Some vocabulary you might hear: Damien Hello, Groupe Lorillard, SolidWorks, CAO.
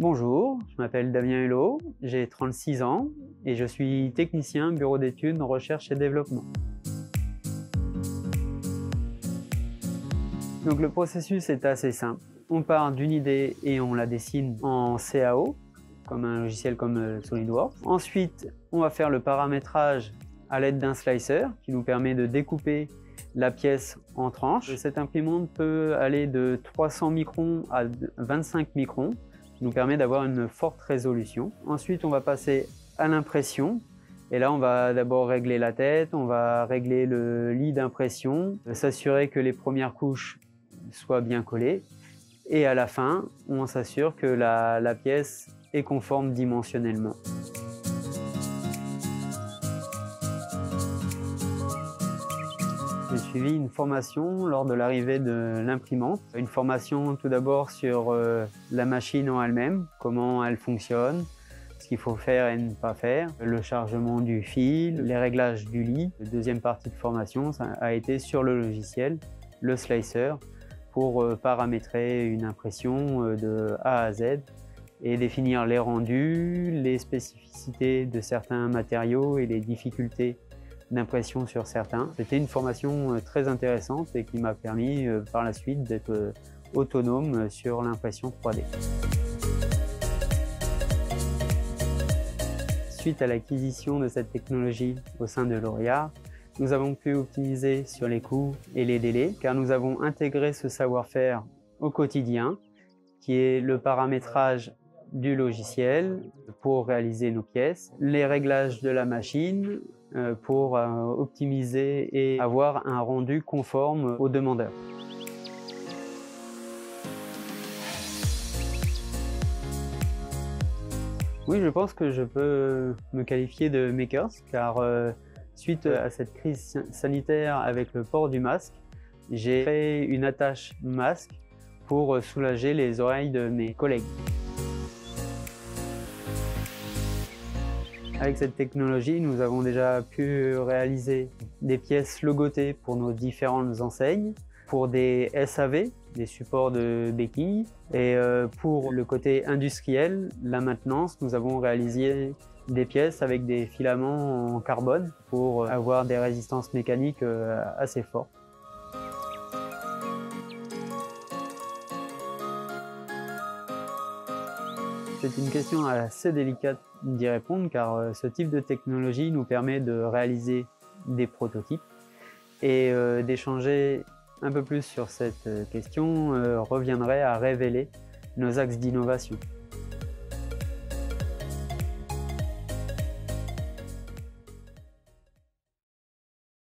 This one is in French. Bonjour, je m'appelle Damien Hello, j'ai 36 ans et je suis technicien bureau d'études en recherche et développement. Donc le processus est assez simple. On part d'une idée et on la dessine en CAO, comme un logiciel comme SolidWorks. Ensuite, on va faire le paramétrage à l'aide d'un slicer qui nous permet de découper la pièce en tranches. Cette imprimante peut aller de 300 microns à 25 microns. Nous permet d'avoir une forte résolution. Ensuite, on va passer à l'impression. Et là, on va d'abord régler la tête, on va régler le lit d'impression, s'assurer que les premières couches soient bien collées. Et à la fin, on s'assure que la pièce est conforme dimensionnellement. J'ai suivi une formation lors de l'arrivée de l'imprimante. Une formation tout d'abord sur la machine en elle-même, comment elle fonctionne, ce qu'il faut faire et ne pas faire, le chargement du fil, les réglages du lit. La deuxième partie de formation ça a été sur le logiciel, le slicer, pour paramétrer une impression de A à Z et définir les rendus, les spécificités de certains matériaux et les difficultés d'impression sur certains. C'était une formation très intéressante et qui m'a permis par la suite d'être autonome sur l'impression 3D. Suite à l'acquisition de cette technologie au sein de Lorillard, nous avons pu optimiser sur les coûts et les délais car nous avons intégré ce savoir-faire au quotidien qui est le paramétrage du logiciel pour réaliser nos pièces, les réglages de la machine, pour optimiser et avoir un rendu conforme aux demandeurs. Oui, je pense que je peux me qualifier de makers car suite à cette crise sanitaire avec le port du masque, j'ai créé une attache masque pour soulager les oreilles de mes collègues. Avec cette technologie, nous avons déjà pu réaliser des pièces logotées pour nos différentes enseignes, pour des SAV, des supports de béquilles, et pour le côté industriel, la maintenance, nous avons réalisé des pièces avec des filaments en carbone pour avoir des résistances mécaniques assez fortes. C'est une question assez délicate d'y répondre car ce type de technologie nous permet de réaliser des prototypes et d'échanger un peu plus sur cette question reviendrait à révéler nos axes d'innovation.